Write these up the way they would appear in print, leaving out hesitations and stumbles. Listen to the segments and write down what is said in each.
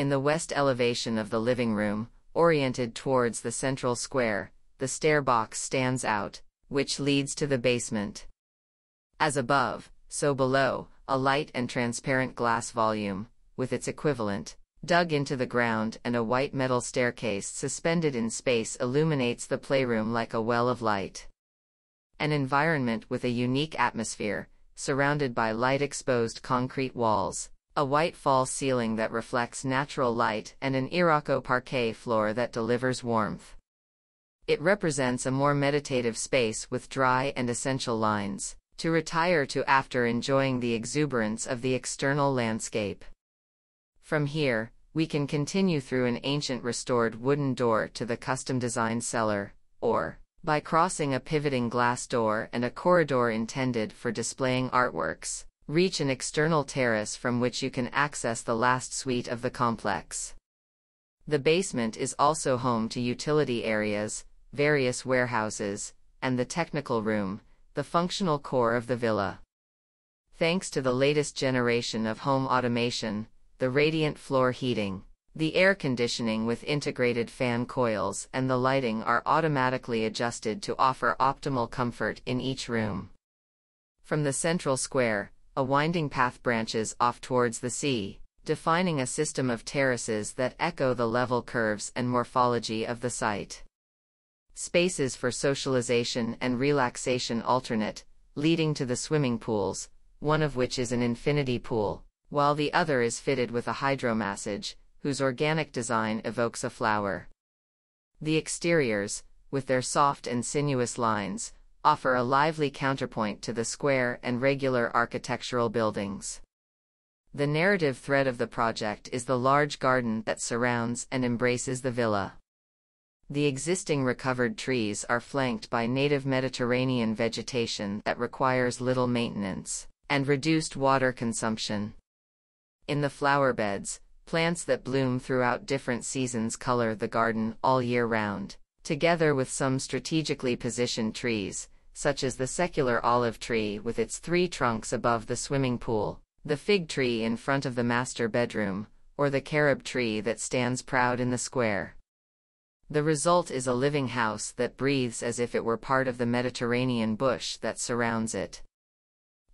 In the west elevation of the living room, oriented towards the central square, the stair box stands out, which leads to the basement. As above, so below, a light and transparent glass volume, with its equivalent, dug into the ground, and a white metal staircase suspended in space illuminates the playroom like a well of light. An environment with a unique atmosphere, surrounded by light-exposed concrete walls, a white false ceiling that reflects natural light, and an Iroco parquet floor that delivers warmth. It represents a more meditative space with dry and essential lines, to retire to after enjoying the exuberance of the external landscape. From here, we can continue through an ancient restored wooden door to the custom-designed cellar, or, by crossing a pivoting glass door and a corridor intended for displaying artworks, reach an external terrace from which you can access the last suite of the complex. The basement is also home to utility areas, various warehouses, and the technical room, the functional core of the villa. Thanks to the latest generation of home automation, the radiant floor heating, the air conditioning with integrated fan coils, and the lighting are automatically adjusted to offer optimal comfort in each room. From the central square, a winding path branches off towards the sea, defining a system of terraces that echo the level curves and morphology of the site. Spaces for socialization and relaxation alternate, leading to the swimming pools, one of which is an infinity pool, while the other is fitted with a hydromassage, whose organic design evokes a flower. The exteriors, with their soft and sinuous lines, offer a lively counterpoint to the square and regular architectural buildings. The narrative thread of the project is the large garden that surrounds and embraces the villa. The existing recovered trees are flanked by native Mediterranean vegetation that requires little maintenance and reduced water consumption. In the flower beds, plants that bloom throughout different seasons color the garden all year round, together with some strategically positioned trees, such as the secular olive tree with its 3 trunks above the swimming pool, the fig tree in front of the master bedroom, or the carob tree that stands proud in the square. The result is a living house that breathes as if it were part of the Mediterranean bush that surrounds it.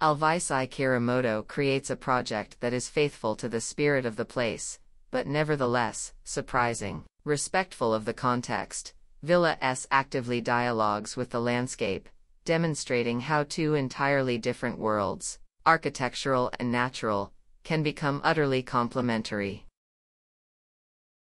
Alvisi Kirimoto creates a project that is faithful to the spirit of the place, but nevertheless surprising, respectful of the context. Villa S actively dialogues with the landscape, demonstrating how 2 entirely different worlds, architectural and natural, can become utterly complementary.